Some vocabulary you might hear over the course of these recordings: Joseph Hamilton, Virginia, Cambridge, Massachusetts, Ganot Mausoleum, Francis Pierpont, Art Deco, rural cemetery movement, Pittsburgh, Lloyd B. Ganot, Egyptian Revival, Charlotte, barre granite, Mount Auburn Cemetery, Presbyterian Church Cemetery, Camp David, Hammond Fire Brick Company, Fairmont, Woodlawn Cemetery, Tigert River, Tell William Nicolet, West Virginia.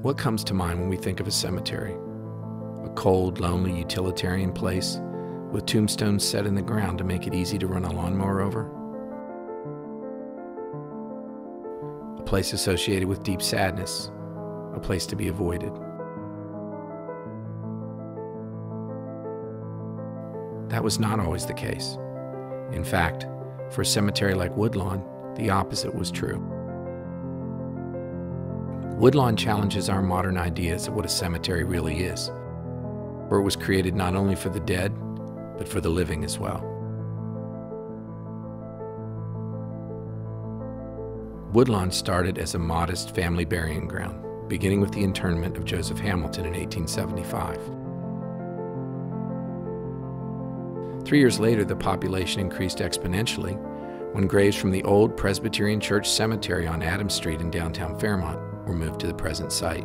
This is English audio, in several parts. What comes to mind when we think of a cemetery? A cold, lonely, utilitarian place with tombstones set in the ground to make it easy to run a lawnmower over? A place associated with deep sadness, a place to be avoided. That was not always the case. In fact, for a cemetery like Woodlawn, the opposite was true. Woodlawn challenges our modern ideas of what a cemetery really is, where it was created not only for the dead, but for the living as well. Woodlawn started as a modest family burying ground, beginning with the internment of Joseph Hamilton in 1875. 3 years later, the population increased exponentially when graves from the old Presbyterian Church Cemetery on Adams Street in downtown Fairmont were moved to the present site.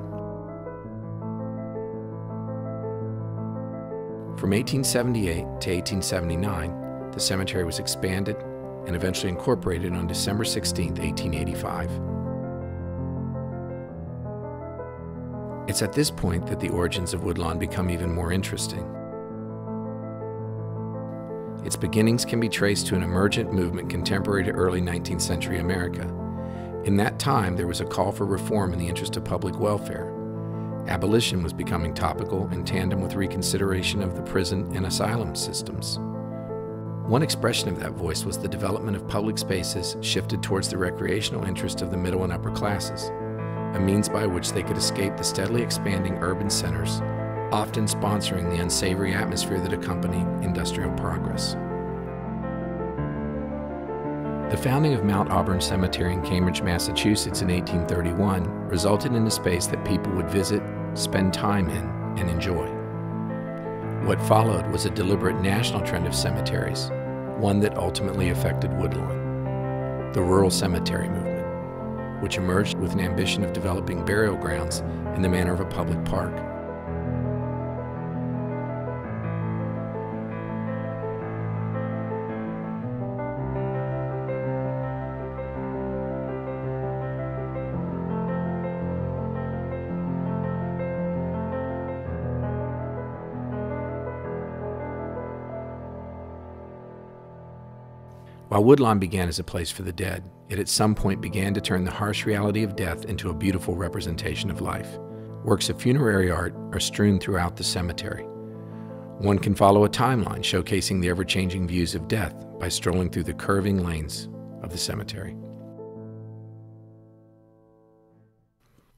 From 1878 to 1879, the cemetery was expanded and eventually incorporated on December 16, 1885. It's at this point that the origins of Woodlawn become even more interesting. Its beginnings can be traced to an emergent movement contemporary to early 19th century America. In that time, there was a call for reform in the interest of public welfare. Abolition was becoming topical in tandem with reconsideration of the prison and asylum systems. One expression of that voice was the development of public spaces shifted towards the recreational interest of the middle and upper classes, a means by which they could escape the steadily expanding urban centers, often sponsoring the unsavory atmosphere that accompanied industrial progress. The founding of Mount Auburn Cemetery in Cambridge, Massachusetts in 1831 resulted in a space that people would visit, spend time in, and enjoy. What followed was a deliberate national trend of cemeteries, one that ultimately affected Woodlawn, the rural cemetery movement, which emerged with an ambition of developing burial grounds in the manner of a public park. While Woodlawn began as a place for the dead, it at some point began to turn the harsh reality of death into a beautiful representation of life. Works of funerary art are strewn throughout the cemetery. One can follow a timeline showcasing the ever-changing views of death by strolling through the curving lanes of the cemetery.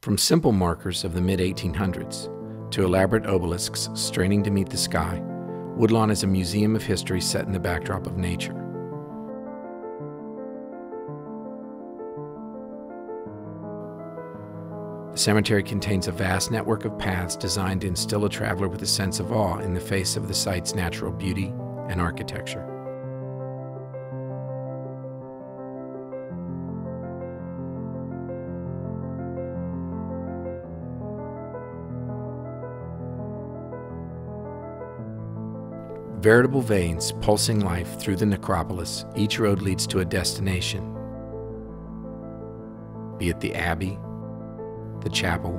From simple markers of the mid-1800s to elaborate obelisks straining to meet the sky, Woodlawn is a museum of history set in the backdrop of nature. The cemetery contains a vast network of paths designed to instill a traveler with a sense of awe in the face of the site's natural beauty and architecture. Veritable veins pulsing life through the necropolis, each road leads to a destination, be it the abbey, the chapel,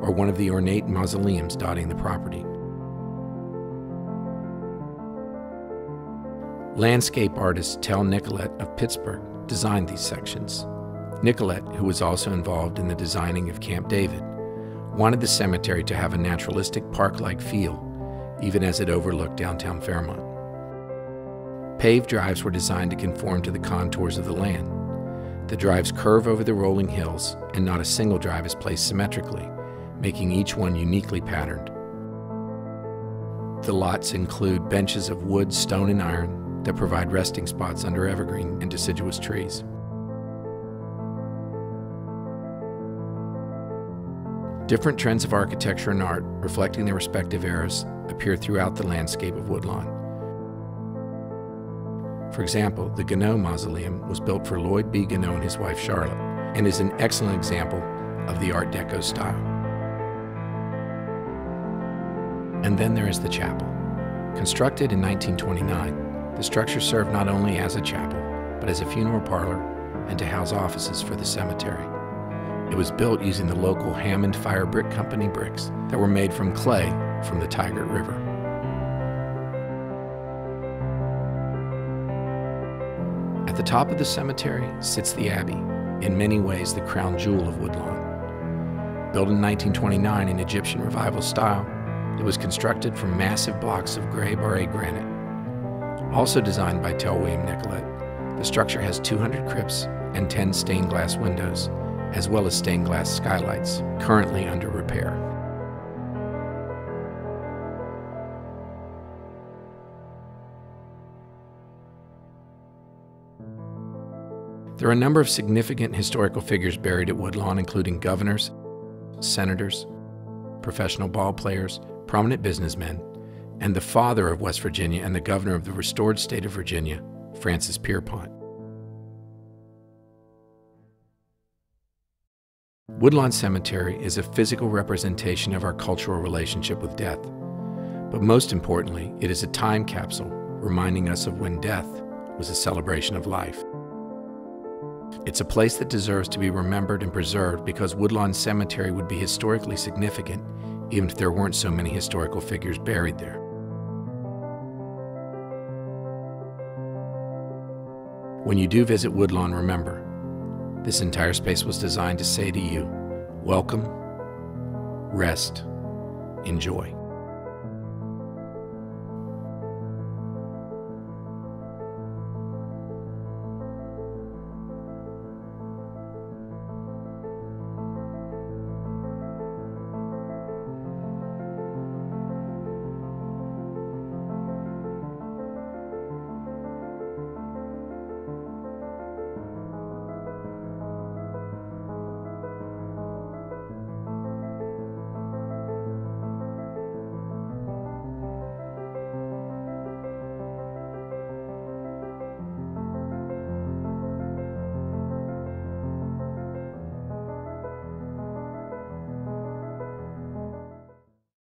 or one of the ornate mausoleums dotting the property. Landscape artist Tell Nicolet of Pittsburgh designed these sections. Nicolet, who was also involved in the designing of Camp David, wanted the cemetery to have a naturalistic park-like feel, even as it overlooked downtown Fairmont. Paved drives were designed to conform to the contours of the land. The drives curve over the rolling hills, and not a single drive is placed symmetrically, making each one uniquely patterned. The lots include benches of wood, stone, and iron that provide resting spots under evergreen and deciduous trees. Different trends of architecture and art, reflecting their respective eras, appear throughout the landscape of Woodlawn. For example, the Ganot Mausoleum was built for Lloyd B. Ganot and his wife Charlotte, and is an excellent example of the Art Deco style. And then there is the chapel. Constructed in 1929, the structure served not only as a chapel, but as a funeral parlor and to house offices for the cemetery. It was built using the local Hammond Fire Brick Company bricks that were made from clay from the Tigert River. At the top of the cemetery sits the Abbey, in many ways the crown jewel of Woodlawn. Built in 1929 in Egyptian Revival style, it was constructed from massive blocks of gray barre granite. Also designed by Tell William Nicolet, the structure has 200 crypts and 10 stained glass windows, as well as stained glass skylights, currently under repair. There are a number of significant historical figures buried at Woodlawn, including governors, senators, professional ball players, prominent businessmen, and the father of West Virginia and the governor of the restored state of Virginia, Francis Pierpont. Woodlawn Cemetery is a physical representation of our cultural relationship with death, but most importantly, it is a time capsule reminding us of when death was a celebration of life. It's a place that deserves to be remembered and preserved because Woodlawn Cemetery would be historically significant even if there weren't so many historical figures buried there. When you do visit Woodlawn, remember, this entire space was designed to say to you, welcome, rest, enjoy.